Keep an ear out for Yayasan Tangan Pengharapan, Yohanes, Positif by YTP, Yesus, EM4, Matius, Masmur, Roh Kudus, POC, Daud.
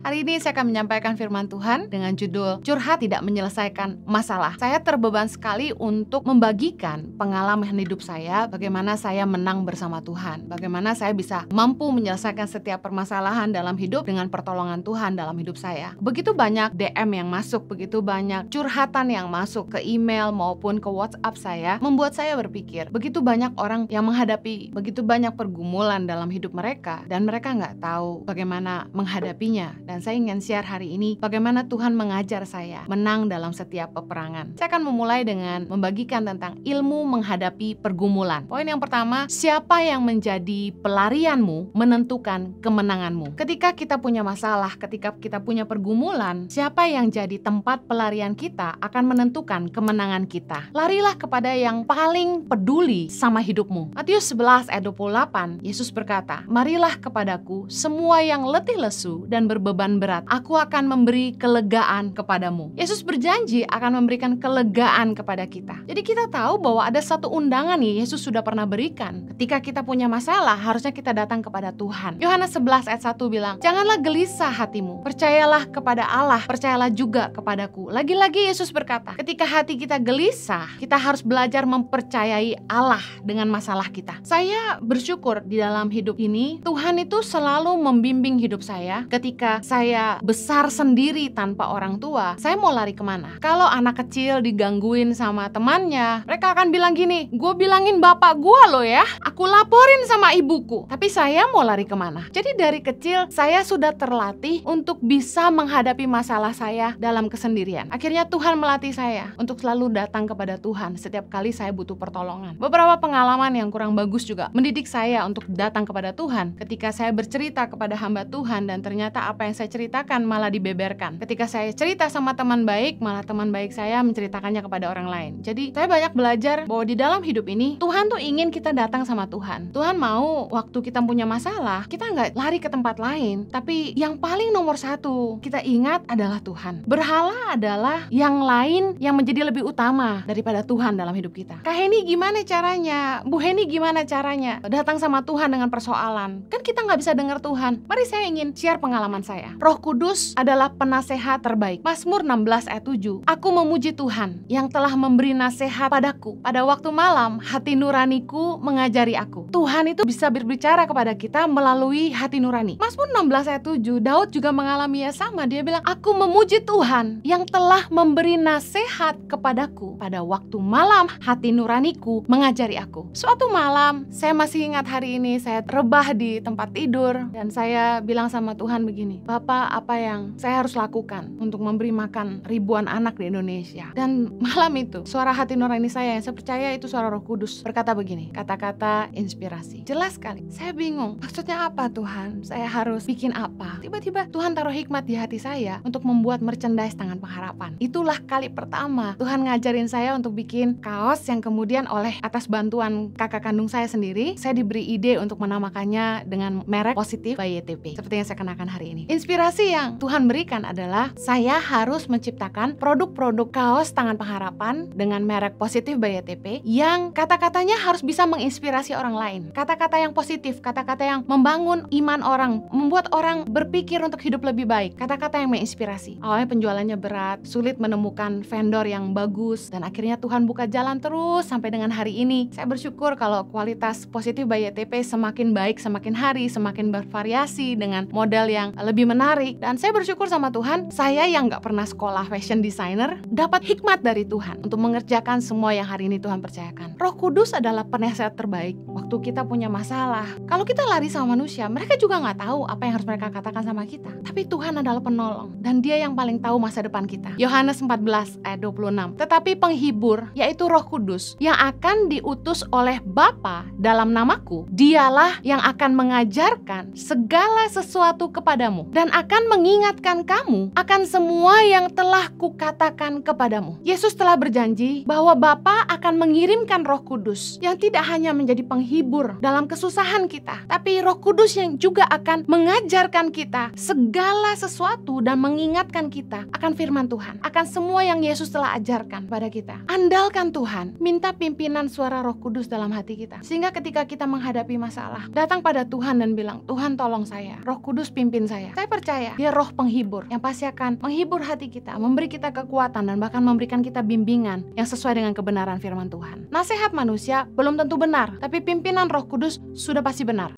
Hari ini saya akan menyampaikan firman Tuhan dengan judul Curhat Tidak Menyelesaikan Masalah. Saya terbeban sekali untuk membagikan pengalaman hidup saya, bagaimana saya menang bersama Tuhan, bagaimana saya bisa mampu menyelesaikan setiap permasalahan dalam hidup dengan pertolongan Tuhan dalam hidup saya. Begitu banyak DM yang masuk, begitu banyak curhatan yang masuk ke email maupun ke WhatsApp saya, membuat saya berpikir, begitu banyak orang yang menghadapi, begitu banyak pergumulan dalam hidup mereka, dan mereka nggak tahu bagaimana menghadapinya. Dan saya ingin share hari ini bagaimana Tuhan mengajar saya menang dalam setiap peperangan. Saya akan memulai dengan membagikan tentang ilmu menghadapi pergumulan. Poin yang pertama, siapa yang menjadi pelarianmu menentukan kemenanganmu. Ketika kita punya masalah, ketika kita punya pergumulan, siapa yang jadi tempat pelarian kita akan menentukan kemenangan kita. Larilah kepada yang paling peduli sama hidupmu. Matius 11 ayat 28, Yesus berkata, "Marilah kepadaku semua yang letih lesu dan berbeban berat, aku akan memberi kelegaan kepadamu." Yesus berjanji akan memberikan kelegaan kepada kita. Jadi kita tahu bahwa ada satu undangan nih Yesus sudah pernah berikan. Ketika kita punya masalah, harusnya kita datang kepada Tuhan. Yohanes 11 ayat 1 bilang, "Janganlah gelisah hatimu, percayalah kepada Allah, percayalah juga kepadaku." Lagi-lagi Yesus berkata, ketika hati kita gelisah, kita harus belajar mempercayai Allah dengan masalah kita. Saya bersyukur di dalam hidup ini, Tuhan itu selalu membimbing hidup saya. Ketika saya besar sendiri tanpa orang tua, saya mau lari kemana? Kalau anak kecil digangguin sama temannya, mereka akan bilang gini, "Gue bilangin bapak gue loh ya, aku laporin sama ibuku." Tapi saya mau lari kemana? Jadi dari kecil saya sudah terlatih untuk bisa menghadapi masalah saya dalam kesendirian. Akhirnya Tuhan melatih saya untuk selalu datang kepada Tuhan setiap kali saya butuh pertolongan. Beberapa pengalaman yang kurang bagus juga mendidik saya untuk datang kepada Tuhan. Ketika saya bercerita kepada hamba Tuhan dan ternyata apa yang saya ceritakan malah dibeberkan. Ketika saya cerita sama teman baik, malah teman baik saya menceritakannya kepada orang lain. Jadi saya banyak belajar bahwa di dalam hidup ini, Tuhan tuh ingin kita datang sama Tuhan. Tuhan mau waktu kita punya masalah, kita nggak lari ke tempat lain, tapi yang paling nomor satu kita ingat adalah Tuhan. Berhala adalah yang lain yang menjadi lebih utama daripada Tuhan dalam hidup kita. Kak Heni gimana caranya? Bu Heni gimana caranya? Datang sama Tuhan dengan persoalan. Kan kita nggak bisa dengar Tuhan. Mari saya ingin share pengalaman saya. Roh Kudus adalah penasehat terbaik. Masmur 16 ayat 7. "Aku memuji Tuhan yang telah memberi nasihat padaku. Pada waktu malam, hati nuraniku mengajari aku." Tuhan itu bisa berbicara kepada kita melalui hati nurani. Masmur 16 ayat 7. Daud juga mengalami yang sama. Dia bilang, "Aku memuji Tuhan yang telah memberi nasihat kepadaku. Pada waktu malam, hati nuraniku mengajari aku." Suatu malam, saya masih ingat hari ini, saya rebah di tempat tidur dan saya bilang sama Tuhan begini, "Bapak, apa yang saya harus lakukan untuk memberi makan ribuan anak di Indonesia?" Dan malam itu, suara hati nurani saya yang saya percaya itu suara Roh Kudus berkata begini, kata-kata inspirasi. Jelas sekali, saya bingung, maksudnya apa Tuhan? Saya harus bikin apa? Tiba-tiba Tuhan taruh hikmat di hati saya untuk membuat merchandise Tangan Pengharapan. Itulah kali pertama Tuhan ngajarin saya untuk bikin kaos yang kemudian oleh atas bantuan kakak kandung saya sendiri, saya diberi ide untuk menamakannya dengan merek Positif by YTP. Seperti yang saya hari ini. Inspirasi yang Tuhan berikan adalah saya harus menciptakan produk-produk kaos Tangan Pengharapan dengan merek Positif by YTP yang kata-katanya harus bisa menginspirasi orang lain. Kata-kata yang positif, kata-kata yang membangun iman orang, membuat orang berpikir untuk hidup lebih baik, kata-kata yang menginspirasi. Awalnya penjualannya berat, sulit menemukan vendor yang bagus, dan akhirnya Tuhan buka jalan terus sampai dengan hari ini. Saya bersyukur kalau kualitas Positif by YTP semakin baik, semakin hari, semakin bervariasi dengan model yang lebih menarik, dan saya bersyukur sama Tuhan, saya yang nggak pernah sekolah fashion designer dapat hikmat dari Tuhan untuk mengerjakan semua yang hari ini Tuhan percayakan. Roh Kudus adalah penasehat terbaik waktu kita punya masalah. Kalau kita lari sama manusia, mereka juga nggak tahu apa yang harus mereka katakan sama kita. Tapi Tuhan adalah penolong dan Dia yang paling tahu masa depan kita. Yohanes 14 ayat 26. "Tetapi penghibur, yaitu Roh Kudus yang akan diutus oleh Bapa dalam namaku, Dialah yang akan mengajarkan segala sesuatu kepadamu dan dan akan mengingatkan kamu akan semua yang telah kukatakan kepadamu. Yesus telah berjanji bahwa Bapa akan mengirimkan Roh Kudus yang tidak hanya menjadi penghibur dalam kesusahan kita, tapi Roh Kudus yang juga akan mengajarkan kita segala sesuatu dan mengingatkan kita akan firman Tuhan, akan semua yang Yesus telah ajarkan pada kita. Andalkan Tuhan, minta pimpinan suara Roh Kudus dalam hati kita, sehingga ketika kita menghadapi masalah, datang pada Tuhan dan bilang, Tuhan tolong saya, Roh Kudus pimpin saya. Saya percaya Dia roh penghibur yang pasti akan menghibur hati kita, memberi kita kekuatan, dan bahkan memberikan kita bimbingan yang sesuai dengan kebenaran firman Tuhan. Nasihat manusia belum tentu benar, tapi pimpinan Roh Kudus sudah pasti benar.